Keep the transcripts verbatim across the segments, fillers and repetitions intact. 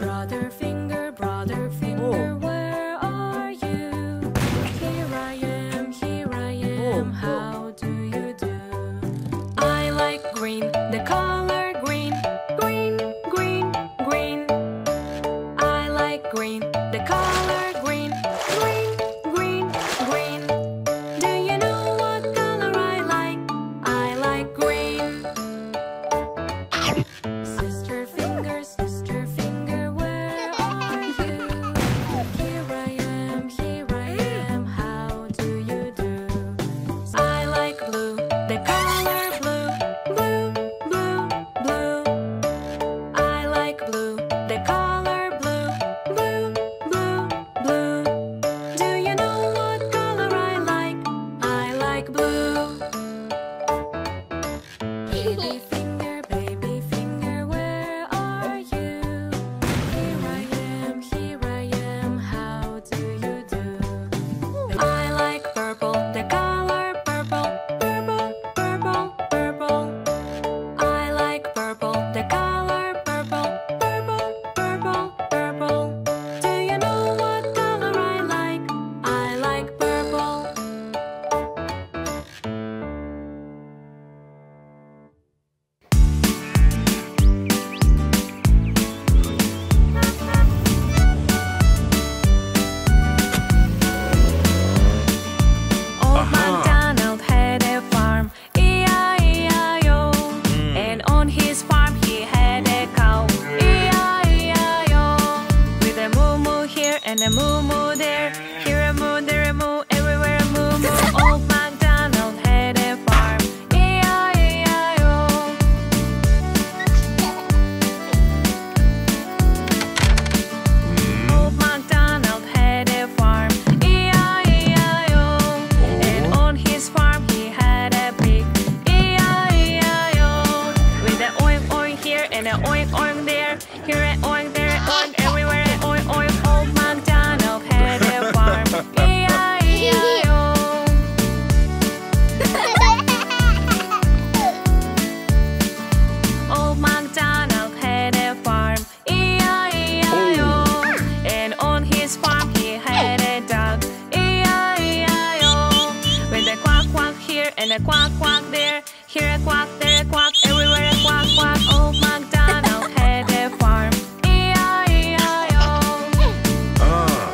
Brother finger, brother. here and an oink oink there. Here an oink, there an oink, everywhere an oink oink. Old MacDonald had a farm. E I E I O. Old MacDonald had a farm. E I E I O. And on his farm he had a dog. E I E I O. With a quack quack here and a quack quack there. Here a quack, there a quack, everywhere a quack quack. Old MacDonald had a farm. E I E I O. Uh.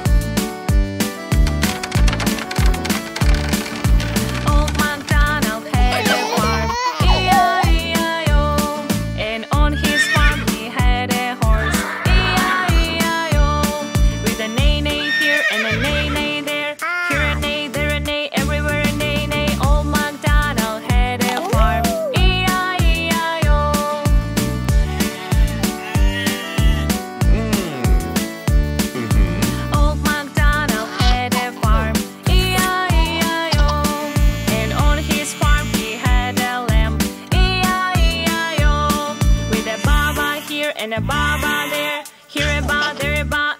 Old MacDonald had a farm. E I E I O. And on his farm he had a horse. E I E I O. With a neigh neigh here and a neigh neigh there. Here a neigh, there a neigh, everywhere a neigh neigh. Old MacDonald had a farm. And a baba there, here a ba, there a ba,